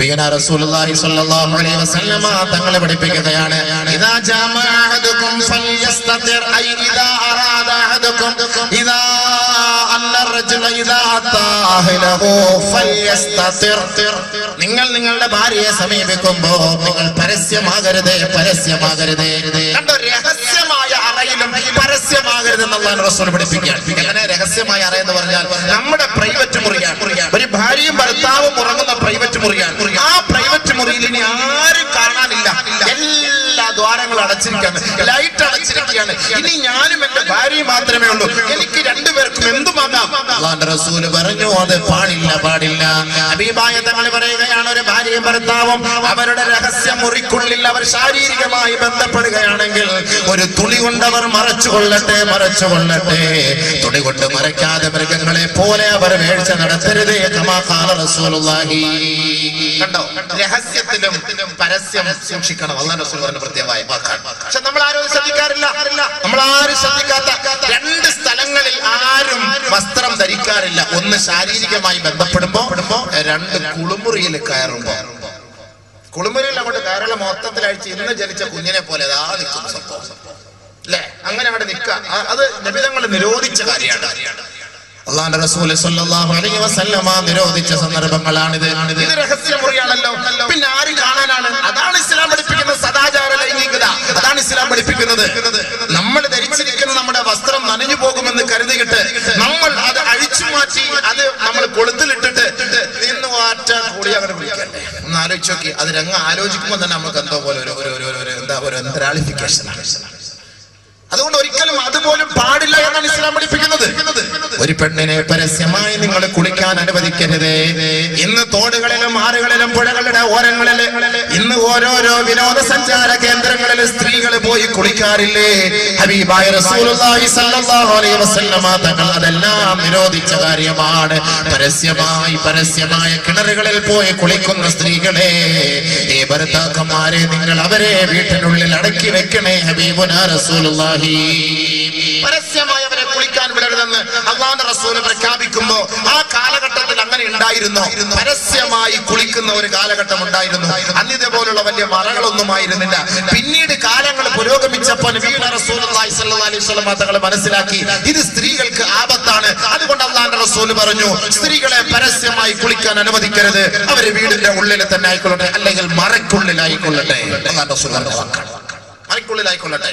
نبينا رسول الله صلى الله عليه وسلم തങ്ങളെ പഠിപ്പിക്കുകയാണ് إذا جاء أحدكم فليستتر أي إذا أراد أحدكم إذا أن الرجل إذا أتى أهله فليستتر നിങ്ങളുടെ ഭാര്യയെ സമീപിക്കുമ്പോൾ നിങ്ങൾ പരസ്യമാകരുതേ രഹസ്യമായ അറയിലും പരസ്യമാകരുതെന്ന് അല്ലാഹു റസൂൽ പഠിപ്പിക്കുകയാണ് അങ്ങനെ രഹസ്യമായ അറ എന്ന് പറഞ്ഞാൽ നമ്മുടെ പ്രൈവറ്റ് മുറിയാണ് ഒരു ഭാര്യയും ഭർത്താവും ഉറങ്ങുന്ന പ്രൈവറ്റ് മുറിയാണ് ആ പ്രൈവറ്റ് മുറിയിൽ ഇനി ആരും കാണാനില്ല എല്ലാ ദ്വാരങ്ങളും അടച്ചിരിക്കുകയാണ് ലൈറ്റ് അടച്ചിരിക്കുകയാണ് ഇനി ഞാനും എൻ്റെ ഭാര്യയും മാത്രമേ ഉള്ളൂ എനിക്ക് രണ്ടുപേർക്കും എന്തുമാകാം അല്ലാഹു റസൂൽ പറഞ്ഞു അത് പാടില്ല ഹബീബായ തങ്ങൾ പറയുകയാണ് ഒരു ഭാര്യയും ഭർത്താവും അവരുടെ രഹസ്യ മുറിക്കുള്ളിൽ അവർ ശാരീരികമായി ബന്ധപ്പെടുകയാണെങ്കിൽ ഒരു തുളി കൊണ്ട് അവർ മറച്ചുകൊള്ളട്ടെ തുളി കൊണ്ട് മറയ്ക്കാതെ മൃഗങ്ങളെ പോലെ അവർ വീഴ്ച നടത്തരുതേ കമാ ഖാല റസൂലുള്ളാഹി കണ്ടോ രഹസ്യത്തിലും പരസ്യം സൂക്ഷിക്കണം അല്ലാഹു റസൂൽ പറഞ്ഞ പ്രത്യേകമായ വാക്കാണ് പക്ഷെ നമ്മൾ ആരും ശ്രദ്ധിക്കാറില്ല നമ്മൾ ആരും ശ്രദ്ധിക്കാത്ത രണ്ട് സ്ഥലങ്ങളിൽ ആരും വസ്ത്രം ധരിക്കാറില്ല ഒന്ന് ശാരീരികമായി ബന്ധപ്പെടുമ്പോൾ രണ്ട് കുളിമുറിയിൽ കയറുമ്പോൾ കുളിമുറിയിൽ അങ്ങോട്ട് കയറുള്ള മൊത്തത്തിലഴിച്ച് ഇന്ന് ജനിച്ച കുഞ്ഞിനെ പോലെ അതാ നിൽക്കും സംഭവം لا، أنغني أبدا نكّا، هذا نبي دعنا نرودي تجاري هذا. الله الرسول صلى الله عليه وسلم ما نرودي تصنّر بمعلان إذا رخصي مريان الله، بناري غانا، أدان السلام بدي بيجنا سداج أرلا إني كذا، أدان السلام بدي بيجنا ده، نمّل دريتشي كنا نمّل باسترام نانيجي بوجو من ذكرني كذا، نمّل هذا أريتشي ماشي، هذا نمّل كولد لترت، دينو آتا خوريا كذا بقولي كذا، ناريتشي كي هذا رعنّا أروجي كمان ده نمّل كندا بقول അതുകൊണ്ട് ഒരിക്കലും അതുപോലെ പാടില്ല എന്നാണ് ഇസ്ലാം പഠിപ്പിക്കുന്നത് ഒരു പെണ്ണിനെ പരസ്യമായി നിങ്ങൾ കുളിക്കാൻ അനുവദിക്കരുതേ ഇന്ന് തോടുകളിലും ആറുകളിലും പുഴകളുടെ ഓരങ്ങളിൽ ഇന്ന് ഓരോരോ വിനോദസഞ്ചാര കേന്ദ്രങ്ങളിൽ സ്ത്രീകൾ പോയി കുളിക്കാറില്ലേ ഹബീബായ റസൂലുള്ളാഹി സ്വല്ലല്ലാഹു അലൈഹി വസല്ലമ തങ്ങൾ അതെല്ലാം നിരോധിച്ച കാര്യമാണ് പരസ്യമായ കിണറുകളിൽ പോയി കുളിക്കുന്ന സ്ത്രീകളെ ഈ ഭർത്താക്കന്മാരെ നിങ്ങൾ അവരെ വീട്ടിനുള്ളിൽ അടക്കി വെക്കണേ ഹബീബുനാ റസൂലുള്ളാഹി പരസ്യമായവരെ കുളിക്കാൻ വിടരുതെന്ന് അല്ലാഹുവിന്റെ റസൂൽ പ്രഖ്യാപിക്കുമ്പോൾ ആ കാലഘട്ടത്തിൽ അങ്ങനെ ഉണ്ടായിരുന്നു പരസ്യമായി കുളിക്കുന്ന ഒരു കാലഘട്ടം ഉണ്ടായിരുന്നു അന്ന് ഇതേപോലുള്ള വലിയ മറകളൊന്നും ആയിരുന്നില്ല പിന്നീട് കാലങ്ങൾ പുരോഗമിച്ചപ്പോൾ നബിയുടെ റസൂലുള്ളാഹി സ്വല്ലല്ലാഹു അലൈഹി വസല്ലം തങ്ങൾ മനസ്സിലാക്കി ഇത് സ്ത്രീകൾക്ക് ആപത്താണ് അതുകൊണ്ട് അല്ലാഹുവിന്റെ റസൂൽ പറഞ്ഞു സ്ത്രീകളെ പരസ്യമായി കുളിക്കാൻ അനുവദിക്കരുത് അവരെ വീടിന്റെ ഉള്ളിൽ തന്നെ ആയിക്കൊള്ളട്ടെ അല്ലെങ്കിൽ മറയ്ക്കുള്ളിലായിക്കൊള്ളട്ടെ അല്ലാഹുവിന്റെ റസൂലിന്റെ വാക്കാണ് മറയ്ക്കുള്ളിലായിക്കൊള്ളട്ടെ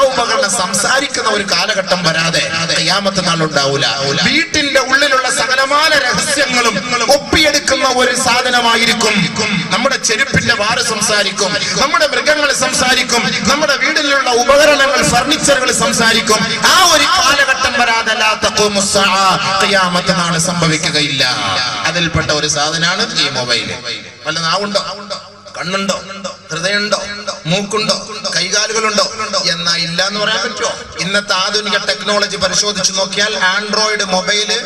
ഉപകരണം സംസാരിക്കുന്ന ഒരു കാലഘട്ടം വരാതെ ഖിയാമത്ത് നാൾ ഉണ്ടാവില്ല വീട്ടിന്റെ ഉള്ളിലുള്ള സകലമായ രഹസ്യങ്ങളും ഒപ്പിയെടുക്കുന്ന ഒരു സാധനമായിരിക്കും നമ്മുടെ ചെരുപ്പിന്റെ വാറ് സംസാരിക്കും നമ്മുടെ മൃഗങ്ങൾ സംസാരിക്കും നമ്മുടെ വീടിലുള്ള ഉപകരണങ്ങൾ ഫർണിച്ചറുകൾ സംസാരിക്കും ആ ഒരു കാലഘട്ടം വരാതെ ലാ തഖൂമുസ് സഅ ഖിയാമത്ത് നാൾ സംഭവിക്കുകയില്ല അതിൽപ്പെട്ട ഒരു സാധനമാണ് ഈ മൊബൈൽ വല്ല നാവുണ്ടോ കണ്ണുണ്ടോ ഹൃദയമുണ്ടോ മൂക്കുണ്ടോ കൈകാലുകളുണ്ടോ എന്നാ ഇല്ല എന്ന് പറയാൻ പറ്റുമോ ഇന്നത്തെ ആധുനിക ടെക്നോളജി പരിശോധിച്ചു നോക്കിയാൽ ആൻഡ്രോയിഡ് മൊബൈല്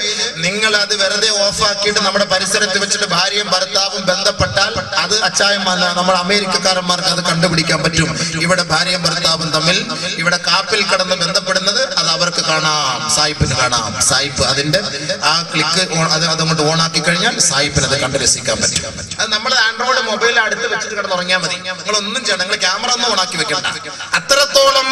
നിങ്ങൾ അത് വെറുതെ ഓഫാക്കിയിട്ട് നമ്മുടെ പരിസരത്ത് വെച്ചിട്ട് ഭാര്യയും ഭർത്താവും ബന്ധപ്പെട്ടാൽ അത് അച്ചായന്മാരാ നമ്മൾ അമേരിക്കക്കാരന്മാർക്ക് അത് കണ്ടുപിടിക്കാൻ പറ്റും ഇവിടെ ഭാര്യയും ഭർത്താവും തമ്മിൽ ഇവിടെ കാപ്പിൽ കിടന്ന് ബന്ധപ്പെടുന്നത് അത് അവർക്ക് കാണാം സായിപ്പിന് കാണാം സായിപ്പ് അതിന്റെ ആ ക്ലിക്ക് അതങ്ങോട്ട് ഓണാക്കി കഴിഞ്ഞാൽ സായിപ്പിന് അത് കണ്ടു രസിക്കാൻ പറ്റും അത് നമ്മൾ ആൻഡ്രോയിഡ് മൊബൈൽ അടുത്ത് വെച്ചിട്ട് കിടന്നുറങ്ങിയാൽ മതി നിങ്ങളൊന്നും ചെയ്യണം നിങ്ങൾ ക്യാമറ ഒന്നും ഓണാക്കി വെക്കണ്ട അത്രത്തോളം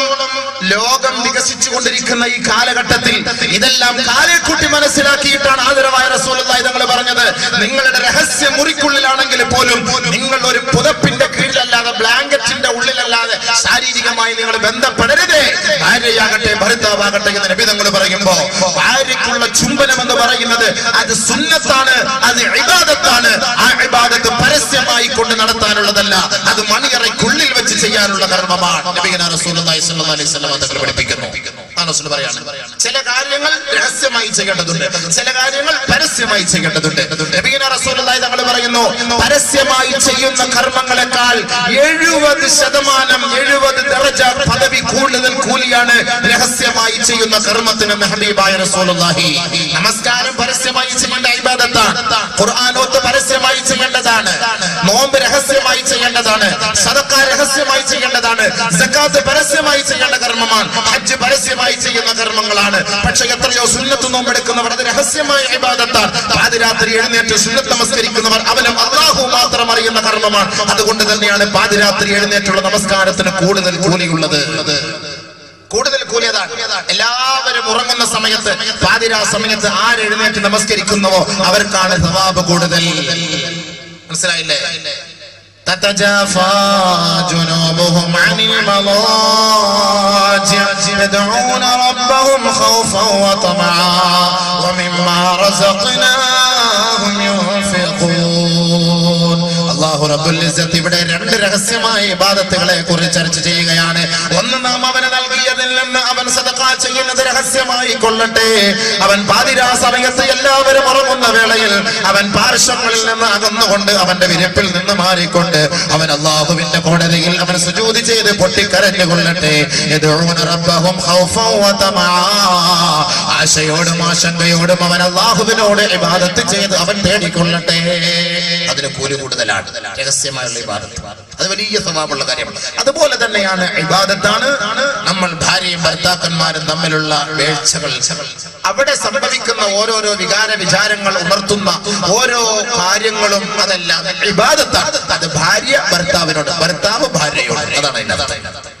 ലോകം വികസിച്ചു കൊണ്ടിരിക്കുന്ന ഈ കാലഘട്ടത്തിൽ ഇതെല്ലാം കാലേക്കൂട്ടി മനസ്സിലാക്കിയിട്ടാണ് ആദരവായ റസൂലുള്ളാഹി തങ്ങൾ പറഞ്ഞത് നിങ്ങളുടെ രഹസ്യ മുറിക്കുള്ളിലാണെങ്കിൽ പോലും നിങ്ങൾ ഒരു പുതപ്പിന്റെ കീഴിലല്ലാതെ ബ്ലാങ്കറ്റിന്റെ ഉള്ളിലല്ലാതെ ശാരീരികമായി നിങ്ങൾ ബന്ധപ്പെടരുത് ഭാര്യയാകട്ടെ ഭർത്താവാകട്ടെ എന്ന് നബി തങ്ങൾ പറയുമ്പോൾ ഭാര്യയ്ക്കുള്ള ചുംബനം എന്ന് പറയുന്നത് അത് സുന്നത്താണ് അത് ഇബാദത്താണ് ആ ഇബാദത്ത് പരസ്യമായി കൊണ്ട് നടത്താനുള്ളതല്ല അത് മണിയറയ്ക്കുള്ളിൽ വെച്ച് ചെയ്യാനുള്ള കർമ്മമാണ് നബിയന റസൂലുള്ളാഹി സ്വല്ലല്ലാഹു അലൈഹി വസല്ലം തങ്ങൾ പഠിപ്പിക്കുന്നു Rasul Barayana. Selakarangal Rasimai Segatunda, Selakarangal Parasimai Segatunda, Ebina Rasulai the Barayano, Parasimai Sayun the Karmangalakal, Yeruva the Sadamanam, Yeruva the Daraja, Padavi Kula than Kuliana, Rasimai Sayun the Karmatan and Mahabi by Rasulahi, Namaskar and Parasimai Simandai Badata, Kurano the Parasimai Simandadana, Nomber Hasimai Sayandadana, Sadaka Hasimai Sayandadana, Zakat the Parasimai Sayandakarman. حج برسي ما يجي من غير منغلان، بس يا ترى يوصلنا تنوم بدك نبرد رحسي ما يعبادة تار، بعد راتري هذي توصلنا تمسكري كنبر، أبلهم الله ما ترى مريم نكر ممان، هذا كوندة ذني أنا بعد راتري هذي تولد نمسكار تنا كود ذل كولي غلده، كود ذل كولي هذا، إلا أبير مورعنا سمعت، بعد رات سمعت آر هذي نمسكري كنبر، أبير كارن ثواب كود ذل، نسلايلة. تتجافى جنوبهم عن المضاجع يدعون ربهم خوفا وطمعا ومما رزقناهم ينفقون الله رب العزة بدأ رند رحسما إبادة غلا يكون ترجع جيعانه وننا ما بنا نلقيه دلنا أبن صدقات جينا درحسما يكلنته أبن بادي راسا بيعسي الله بره مرمنا بيلايل أبن بارشم لنا أغنده كنده أبن بيربل لنا ماري كنده أبن الله بيننا كنده ديل أبن سجودي جيده بطي كرنج كلنته يدعون ربهم خوفا وطمعا عشيود ما شنبيود ما بنا الله بينود إبادة جيده أبن تهدي كلنته أدري كولي بود دلاد രഹസ്യമായ ഇബാദത്ത് അത് വലിയ സവാബുള്ള കാര്യമാണ് അതുപോലെ തന്നെയാണ് ഇബാദത്താണ് നമ്മൾ ഭാര്യയും ഭർത്താക്കന്മാരും തമ്മിലുള്ള വേഴ്ചകൾ അവിടെ സംഭവിക്കുന്ന ഓരോരോ വികാര വിചാരങ്ങൾ ഉണർത്തുന്ന ഓരോ കാര്യങ്ങളും അതെല്ലാം ഇബാദത്താണ് അത് ഭാര്യ ഭർത്താവിനോട് ഭർത്താവ് ഭാര്യയോട് അതാണ്